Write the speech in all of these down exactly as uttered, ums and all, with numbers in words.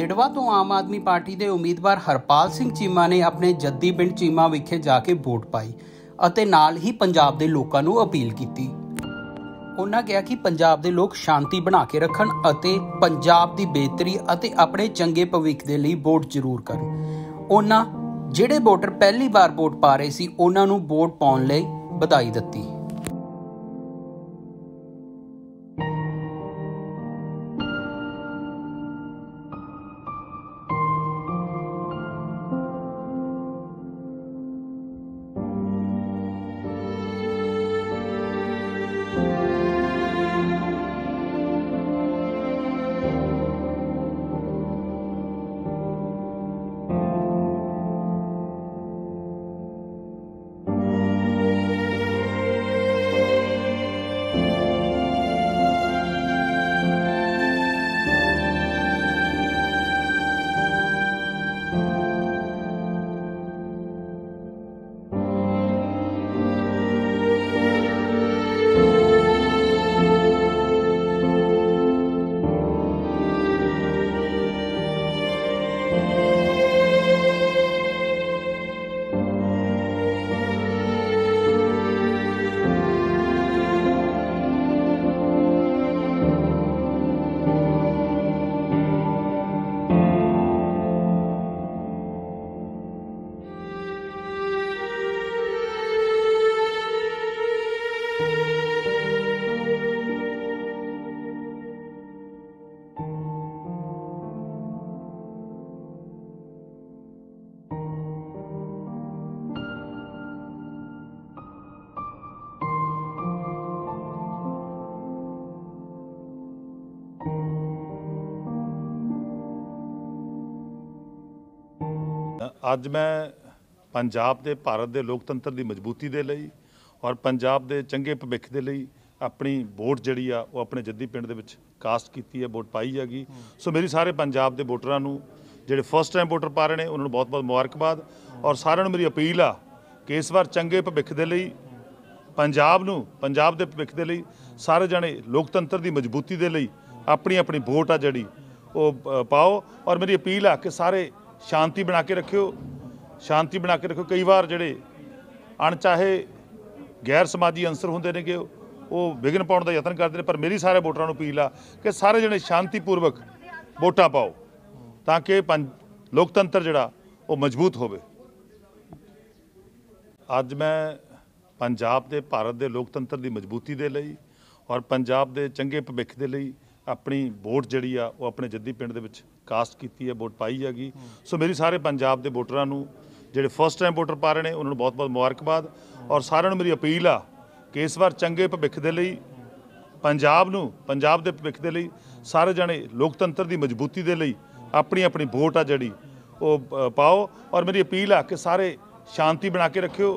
तिड़वा तो आम आदमी पार्टी के उम्मीदवार हरपाल सिंह चीमा ने अपने जद्दी पिंड चीमा विखे जाके वोट पाई अते नाल ही पंजाब दे लोकां नूं अपील कीती। उन्होंने कहा कि पंजाब दे लोग शांति बना के रखन अते पंजाब दी बेहतरी अते अपने चंगे भविख दे लई वोट जरूर करन। उन्होंने जिहड़े वोटर पहली बार वोट पा रहे सी उन्हां नूं वोट पाउण लई बधाई दित्ती। ਅੱਜ मैं पंजाब के भारत के लोकतंत्र की मजबूती के लिए और पंजाब के चंगे भविख के लिए अपनी वोट जी अपने जद्दी पिंड कास्ट की है, वोट पाई हैगी। सो मेरी सारे पंजाब के वोटरां नूं जिहड़े फस्ट टाइम वोटर पा रहे हैं उन्होंने बहुत बहुत मुबारकबाद और सारे मेरी अपील आ कि इस बार चंगे भविख के लिए पंजाब नूं पंजाब के भविख के लिए सारे जने लोकतंत्र की मजबूती के लिए अपनी अपनी वोट आ जिहड़ी वो पाओ। और मेरी अपील आ कि सारे शांति बना के रखियो, शांति बना के रखियो। कई बार जिहड़े अणचाहे गैर समाजी अंसर हुंदे ने कि वो विघन पाउण दा यतन करदे ने, पर मेरी सारे वोटरां नूं अपील आ कि सारे जने शांतिपूर्वक वोटां पाओ तां कि लोकतंत्र जिहड़ा वो मजबूत होवे। अज मैं पंजाब के भारत के लोकतंत्र की मजबूती के लिए और पंजाब के चंगे भविख के लिए अपनी वोट जिहड़ी आ वो अपने जद्दी पिंड दे विच कास्ट की है, वोट पाई हैगी। सो मेरी सारे पंजाब के वोटरां नूं जिहड़े फस्ट टाइम वोटर पा रहे हैं उन्होंने बहुत बहुत मुबारकबाद और सारे मेरी अपील आ कि इस बार चंगे भविख के लिए पंजाब नूं पंजाब के भविख के लिए सारे जने लोकतंत्र की मजबूती के लिए अपनी अपनी वोट आ जिहड़ी वो पाओ। और मेरी अपील आ कि सारे शांति बना के रखियो,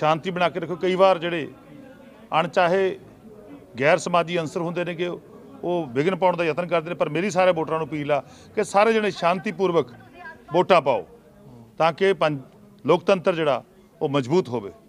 शांति बना के रखियो। कई बार जिहड़े अणचाहे गैर समाजी अंसर हुंदे ने कि वो विघन पाउण दा यतन करदे ने, पर मेरी सारे वोटरां नूं अपील आ कि सारे जने शांतिपूर्वक वोटां पाओ तां कि लोकतंत्र जिहड़ा वो मजबूत होवे।